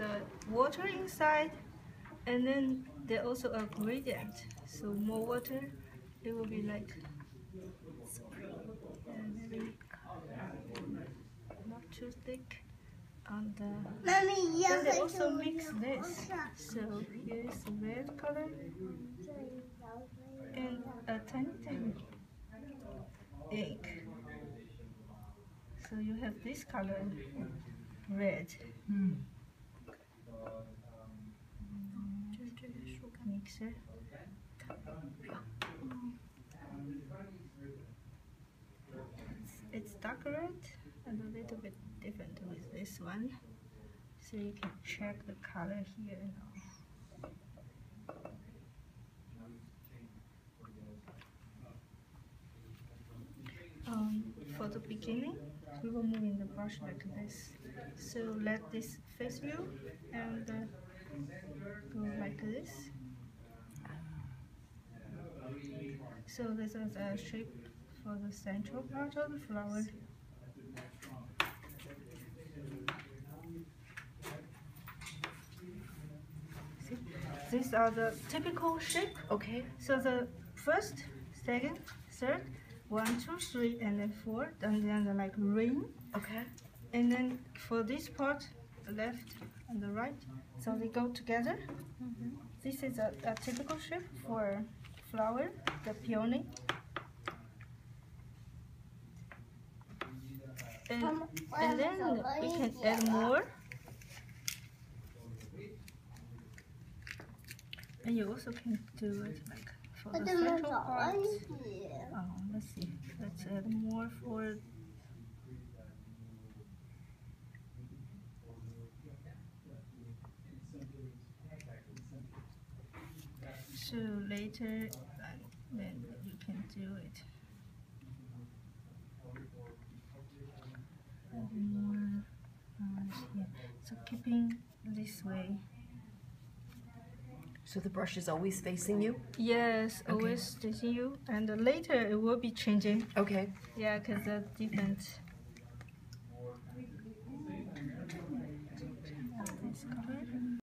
of the water inside, and then there's also a gradient, so more water it will be like not too thick on the Mommy, then they also mix this, so here is red color and a tiny tiny egg, so you have this color red. Mixer. It's dark red and a little bit different with this one, so you can check the color here and all. For the beginning, we will move in the brush like this. So let this face you and go like this. So this is a shape for the central part of the flower. See, these are the typical shape. Okay. So the first, second, third, 1, 2, 3, and then 4, and then the, like ring. Okay. And then for this part, the left and the right, so they go together. This is a typical shape for flower, the peony. And then we can add more. And you also can do it like for the central part. Let's see. Let's add more for. So later, then you can do it. More, here. So keeping this way. So the brush is always facing you? Yes, okay. Always facing you. And later it will be changing. Okay. Yeah, because that's different. This color.